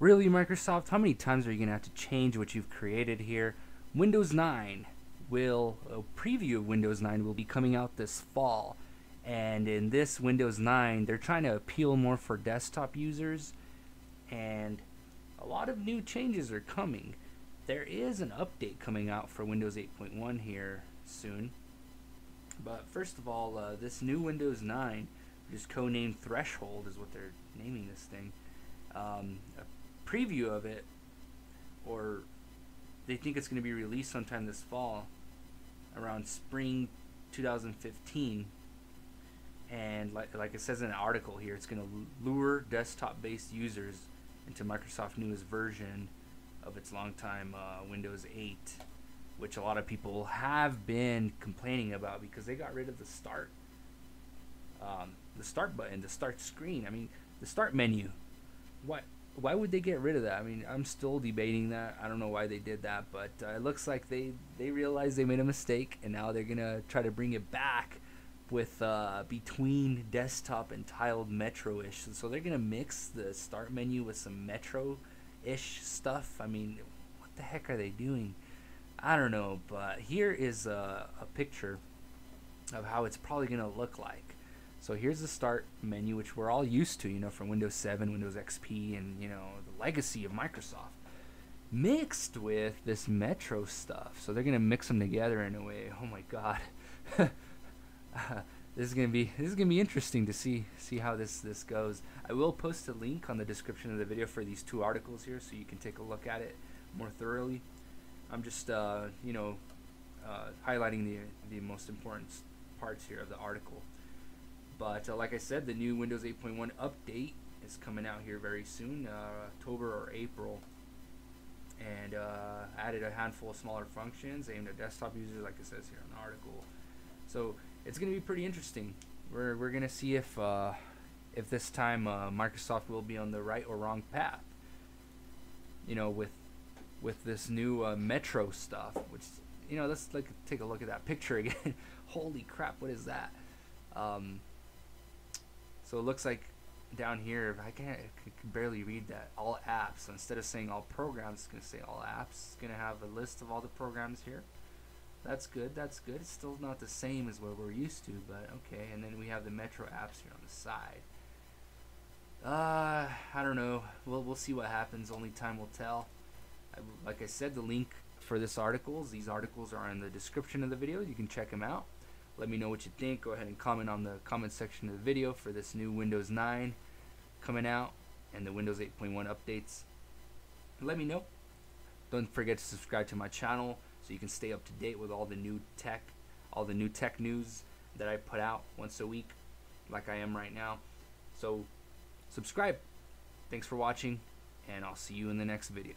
Really, Microsoft, how many times are you going to have to change what you've created here? Windows 9 will, a preview of Windows 9 will be coming out this fall. And in this Windows 9, they're trying to appeal more for desktop users. And a lot of new changes are coming. There is an update coming out for Windows 8.1 here soon. But first of all, this new Windows 9, which is codenamed Threshold, is what they're naming this thing. A preview of it, or they think it's going to be released sometime this fall, around spring 2015. And like it says in an article here, it's going to lure desktop-based users into Microsoft's newest version of its longtime Windows 8, which a lot of people have been complaining about because they got rid of the start button, the start screen. I mean, the start menu. Why would they get rid of that? I mean, I'm still debating that. I don't know why they did that, but it looks like they realized they made a mistake, and now they're gonna try to bring it back with between desktop and tiled Metro-ish. So they're gonna mix the start menu with some Metro-ish stuff. I mean, what the heck are they doing? I don't know, but here is a picture of how it's probably gonna look like. So here's the start menu, which we're all used to, you know, from Windows 7, Windows XP, and, you know, the legacy of Microsoft, mixed with this Metro stuff. So they're gonna mix them together in a way. Oh my God, this is gonna be interesting to see how this goes. I will post a link on the description of the video for these two articles here, so you can take a look at it more thoroughly. I'm just, you know, highlighting the most important parts here of the article. But like I said, the new Windows 8.1 update is coming out here very soon, October or April, and added a handful of smaller functions aimed at desktop users, like it says here in the article. So it's going to be pretty interesting. We're going to see if this time Microsoft will be on the right or wrong path. You know, with this new Metro stuff, which, you know, let's take a look at that picture again. Holy crap! What is that? So it looks like down here, I can barely read that. All apps. So instead of saying all programs, it's going to say all apps. It's going to have a list of all the programs here. That's good. That's good. It's still not the same as what we're used to, but okay. And then we have the Metro apps here on the side. I don't know. We'll see what happens. Only time will tell. Like I said, the link for these articles are in the description of the video. You can check them out. Let me know what you think. Go ahead and comment on the comment section of the video for this new Windows 9 coming out and the Windows 8.1 updates. Let me know. Don't forget to subscribe to my channel so you can stay up to date with all the new tech news that I put out once a week, like I am right now. So subscribe. Thanks for watching, and I'll see you in the next video.